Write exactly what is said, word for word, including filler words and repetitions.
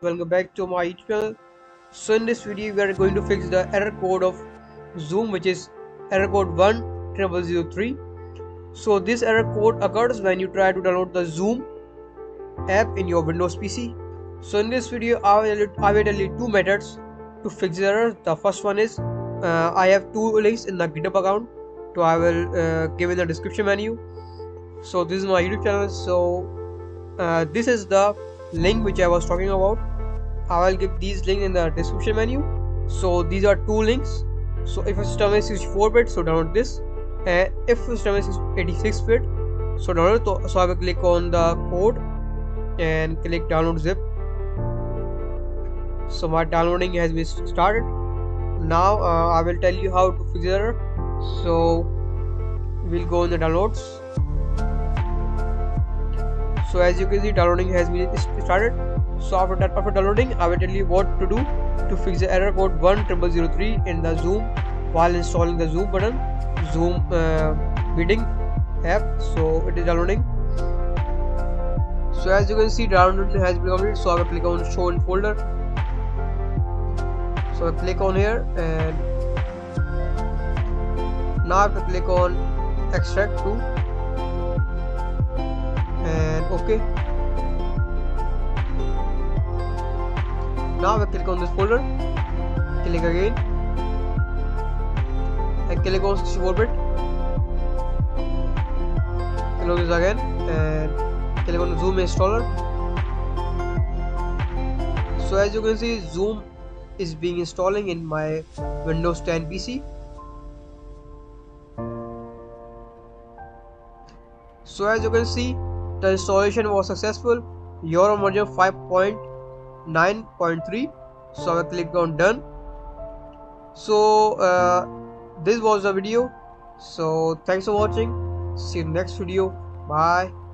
Welcome back to my channel. So in this video we are going to fix the error code of Zoom, which is error code one zero zero zero three. So this error code occurs when you try to download the Zoom app in your Windows P C. So in this video I will, I will tell you two methods to fix the error. The first one is uh, I have two links in the GitHub account, so I will uh, give in the description menu. So this is my YouTube channel, so uh, this is the link which I was talking about. I will give these links in the description menu. So these are two links. So if your system is sixty-four bit, so download this, and if your system is eighty-six bit, so download it. So I will click on the code and click download zip. So my downloading has been started. Now uh, I will tell you how to fix the error. So we'll go in the downloads. So as you can see, downloading has been started. So after that, after downloading, I will tell you what to do to fix the error code one zero zero zero three in the Zoom while installing the Zoom button, Zoom uh, meeting app. So it is downloading. So as you can see, downloading has been completed. So I will click on show in folder. So I click on here, and now I have to click on extract to. And okay, now we click on this folder, click again, and click on sixty-four bit, click on this again, and click on Zoom installer. So as you can see, Zoom is being installing in my Windows ten P C. So as you can see, the installation was successful. Your version five point nine point three. So I will click on done. So uh, this was the video. So thanks for watching. See you in the next video. Bye.